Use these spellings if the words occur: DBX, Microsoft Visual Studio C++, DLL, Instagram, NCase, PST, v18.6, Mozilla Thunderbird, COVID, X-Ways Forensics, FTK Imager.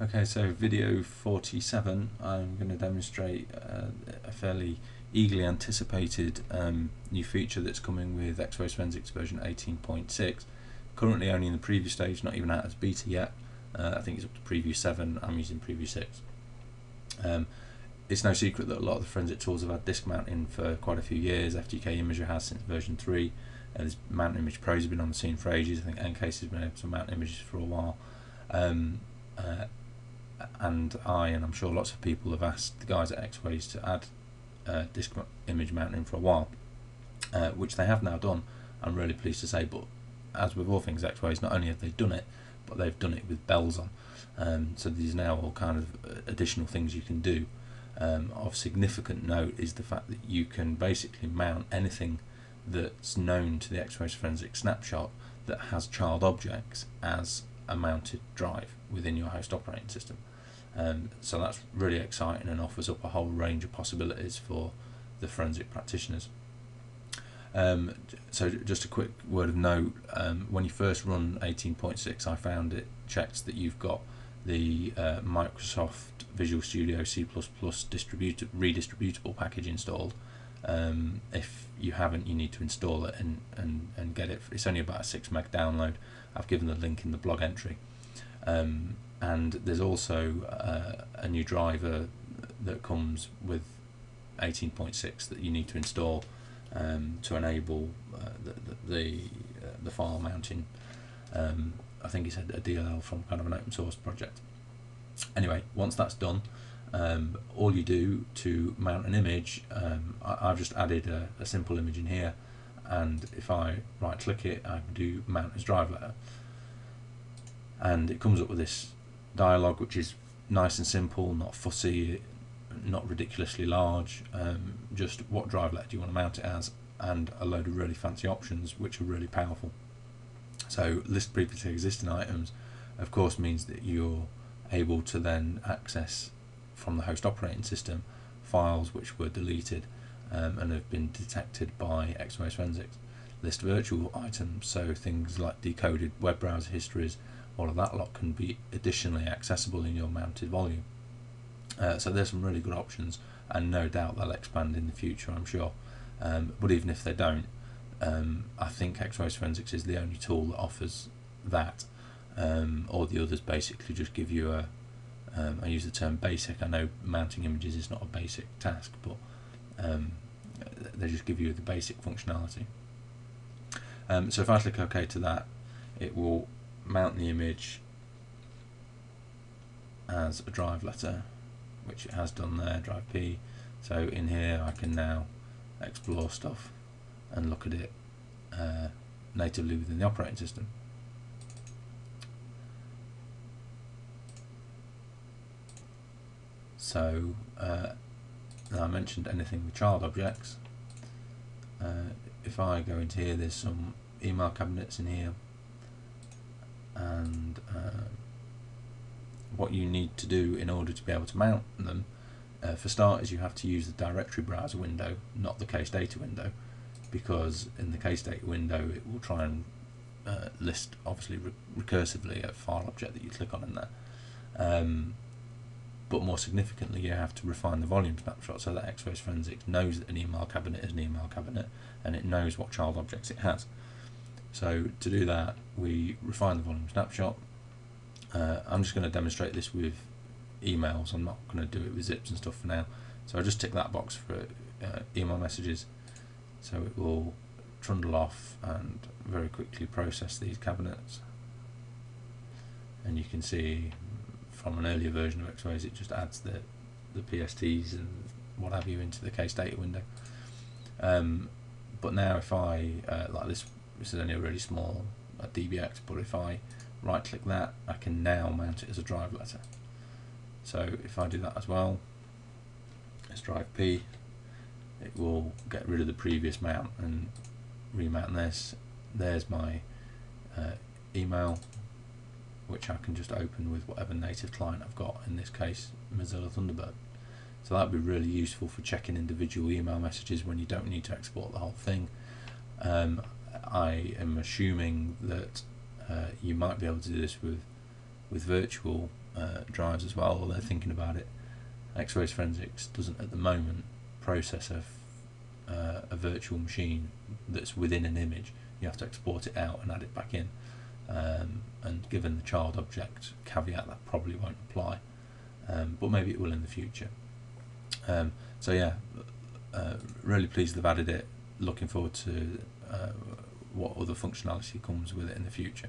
Okay, so video 47, I'm going to demonstrate a fairly eagerly anticipated new feature that's coming with X-Ways Forensics version 18.6. Currently only in the preview stage, not even out as beta yet. I think it's up to preview 7, I'm using preview 6. It's no secret that a lot of the forensic tools have had disk mounting for quite a few years. FTK Imager has since version 3. There's Mount Image Pros have been on the scene for ages. I think NCase has been able to mount images for a while. And I'm sure lots of people have asked the guys at X-Ways to add disk image mounting for a while, which they have now done, I'm really pleased to say. But as with all things X-Ways, not only have they done it, but they've done it with bells on. So there's now all kind of additional things you can do. Of significant note is the fact that you can basically mount anything that's known to the X-Ways Forensics snapshot that has child objects as a mounted drive within your host operating system. So that's really exciting and offers up a whole range of possibilities for the forensic practitioners. So just a quick word of note, when you first run 18.6, I found it checks that you've got the Microsoft Visual Studio C++ redistributable package installed. If you haven't, you need to install it and get it. It's only about a 6 meg download. I've given the link in the blog entry. And there's also a new driver that comes with 18.6 that you need to install to enable the file mounting. I think it's a DLL from kind of an open source project. Anyway, once that's done, all you do to mount an image, I've just added a simple image in here, and if I right click it, I can do mount as drive letter, and it comes up with this dialog, which is nice and simple, not fussy, not ridiculously large, just what drive letter do you want to mount it as, and a load of really fancy options which are really powerful. So list previously existing items of course means that you're able to then access from the host operating system files which were deleted and have been detected by X-Ways Forensics. List virtual items, so things like decoded web browser histories, all of that lot can be additionally accessible in your mounted volume. So there's some really good options, and no doubt they'll expand in the future, I'm sure. But even if they don't, I think X-Ways Forensics is the only tool that offers that. All the others basically just give you a I use the term basic. I know mounting images is not a basic task, but they just give you the basic functionality. So if I click OK to that, it will mount the image as a drive letter, which it has done there, drive P. So in here I can now explore stuff and look at it natively within the operating system. So I mentioned anything with child objects. If I go into here, there's some email cabinets in here, and what you need to do in order to be able to mount them, for starters, you have to use the directory browser window, not the case data window, because in the case data window it will try and list obviously recursively a file object that you click on in there. But more significantly, you have to refine the volume snapshot so that X-Ways Forensics knows that an email cabinet is an email cabinet, and it knows what child objects it has. So to do that, we refine the volume snapshot. I'm just going to demonstrate this with emails. I'm not going to do it with zips and stuff for now. So I just tick that box for email messages. So it will trundle off and very quickly process these cabinets. And you can see from an earlier version of X-Ways, it just adds the PSTs and what have you into the case data window. But now if I like this is only a really small DBX, but if I right click that, I can now mount it as a drive letter. So if I do that as well, as drive P, it will get rid of the previous mount and remount this. There's my email, which I can just open with whatever native client I've got, in this case Mozilla Thunderbird. So that would be really useful for checking individual email messages when you don't need to export the whole thing. I am assuming that you might be able to do this with virtual drives as well, or they're thinking about it. X-Ways Forensics doesn't at the moment process a virtual machine that's within an image. You have to export it out and add it back in, and given the child object caveat, that probably won't apply, but maybe it will in the future. So yeah, really pleased they've added it, looking forward to what other functionality comes with it in the future.